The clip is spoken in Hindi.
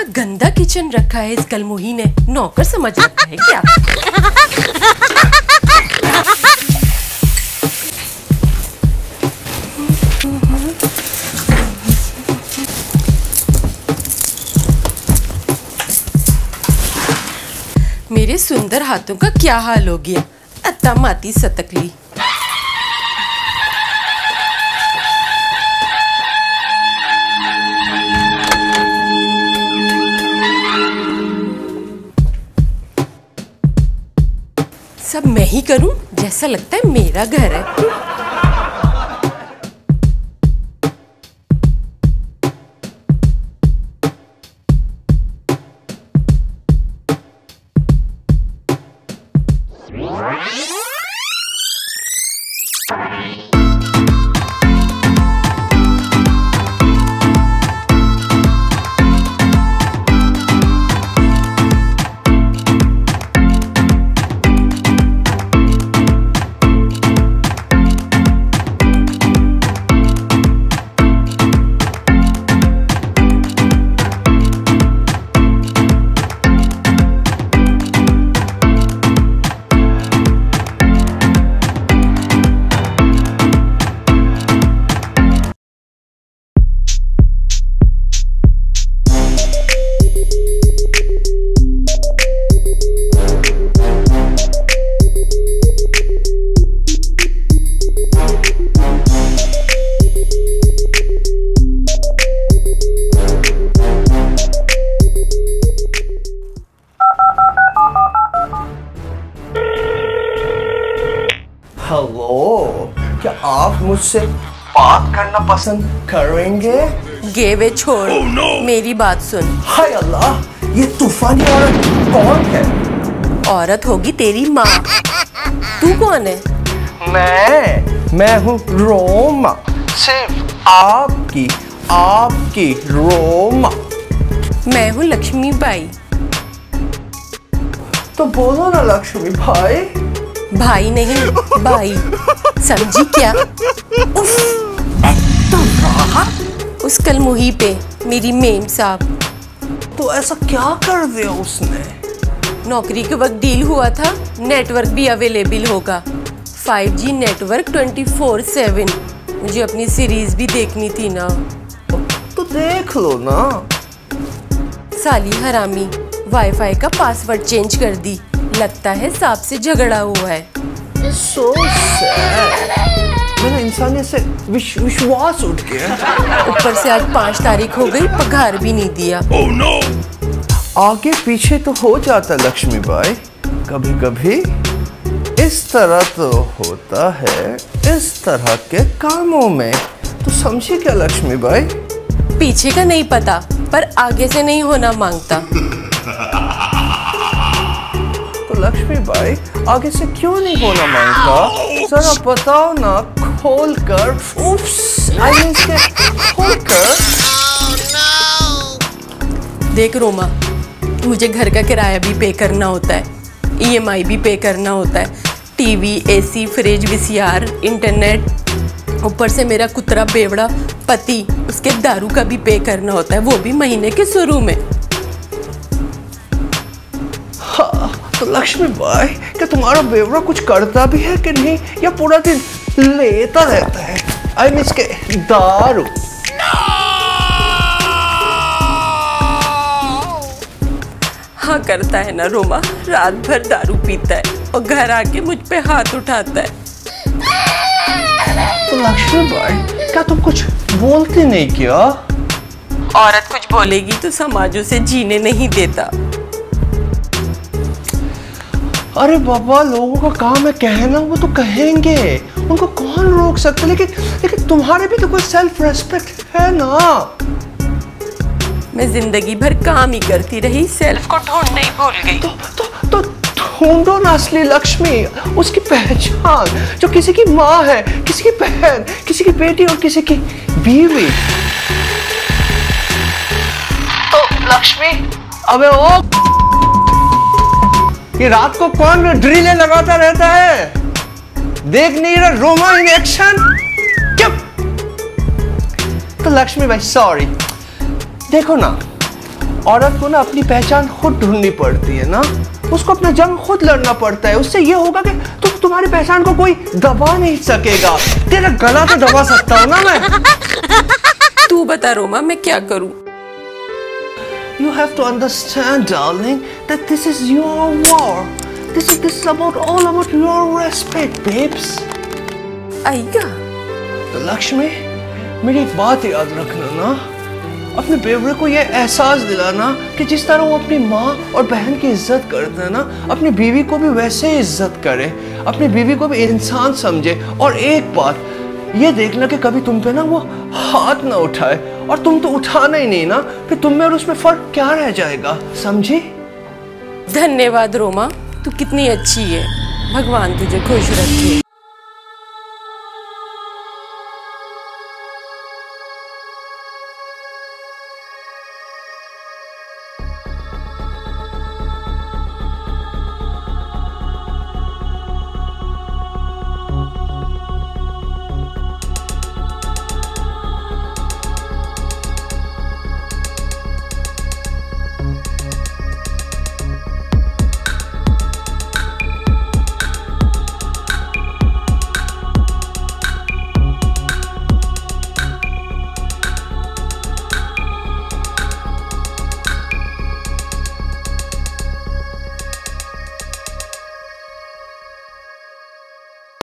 कितना गंदा किचन रखा है इस कलमोही ने, नौकर समझ रखा है क्या? मेरे सुंदर हाथों का क्या हाल हो गया, अत्तामाती सतकली। सब मैं ही करूं, जैसा लगता है मेरा घर है। क्या आप मुझसे बात करना पसंद करेंगे? गेवे छोड़, oh, no. मेरी बात सुन। हाय अल्लाह, ये तूफानी औरत कौन है? औरत होगी तेरी माँ। तू कौन है? मैं हूँ रोमा, सिर्फ आपकी रोमा। मैं हूँ लक्ष्मी भाई। तो बोलो ना लक्ष्मी भाई। भाई नहीं, भाई समझी क्या? उफ, उस कलमोही पे मेरी मेम साहब। तो ऐसा क्या कर दिया उसने? नौकरी के वक्त डील हुआ था, नेटवर्क भी अवेलेबल होगा, 5G नेटवर्क 24/7। मुझे अपनी सीरीज भी देखनी थी ना, तो देख लो ना। साली हरामी वाईफाई का पासवर्ड चेंज कर दी, लगता है सांप से झगड़ा हुआ है। So sad. मेरा इंसानियत से विश्वास उठ गया। ऊपर से आज 5 तारीख हो गई, पगार भी नहीं दिया। Oh no! आगे पीछे तो हो जाता लक्ष्मी बाई, कभी कभी इस तरह तो होता है, इस तरह के कामों में। तो समझे क्या लक्ष्मी बाई? पीछे का नहीं पता, पर आगे से नहीं होना मांगता। लक्ष्मी भाई आगे से क्यों नहीं होना मांगता? जरा बताओ ना, खोलकर, खोलकर। देख रोमा, मुझे घर का किराया भी पे करना होता है, EMI भी पे करना होता है, TV, AC, fridge, VCR, internet. ऊपर से मेरा कुतरा बेवड़ा पति, उसके दारू का भी पे करना होता है, वो भी महीने के शुरू में। तो लक्ष्मी बाई, क्या तुम्हारा बेवड़ा कुछ करता भी है कि नहीं, या पूरा दिन लेता रहता है? आई मीन इसके दारू। हाँ करता है ना रोमा, रात भर दारू पीता है और घर आके मुझ पे हाथ उठाता है। तो लक्ष्मी बाई, क्या तुम कुछ बोलती नहीं क्या? औरत कुछ बोलेगी तो समाज उसे जीने नहीं देता। अरे बाबा, लोगों का काम है कहना, वो तो कहेंगे, उनको कौन रोक सकता। लेकिन तुम्हारे भी तो कोई सेल्फ रेस्पेक्ट है ना। मैं जिंदगी भर काम ही करती रही, सेल्फ को ढूंढना ही भूल गई। तो ढूंढो ना असली लक्ष्मी, उसकी पहचान, जो किसी की माँ है, किसी की बहन, किसी की बेटी और किसी की बीवी। तो लक्ष्मी, अबे ओ, ये रात को कौन ड्रिलें लगाता रहता है? देख नहीं रहा रोमा इन एक्शन? चुप। तो लक्ष्मी भाई सॉरी, देखो ना, औरत को ना अपनी पहचान खुद ढूंढनी पड़ती है ना, उसको अपना जंग खुद लड़ना पड़ता है। उससे ये होगा कि तुम्हारी पहचान को कोई दबा नहीं सकेगा। तेरा गला तो दबा सकता हूँ ना मैं। तू बता रोमा, मैं क्या करूँ? You have to understand, darling, that this is your war. This is about all about your respect, babes. आइया। तो लक्ष्मी, मेरी एक बात याद रखना ना, अपने बेवड़े को ये एहसास दिलाना कि जिस तरह वो अपनी माँ और बहन की इज्जत करता है ना, अपनी बीवी को भी वैसे इज्जत करे, अपनी बीवी को भी इंसान समझे। और एक बात ये देखना कि कभी तुम पे ना वो हाथ ना उठाए, और तुम तो उठाना ही नहीं ना, फिर तुम में और उसमें फर्क क्या रह जाएगा, समझी? धन्यवाद रोमा, तू कितनी अच्छी है, भगवान तुझे खुश रखे।